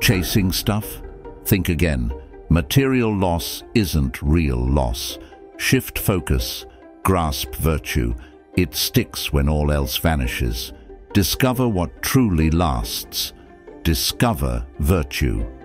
Chasing stuff? Think again. Material loss isn't real loss. Shift focus. Grasp virtue. It sticks when all else vanishes. Discover what truly lasts. Discover virtue.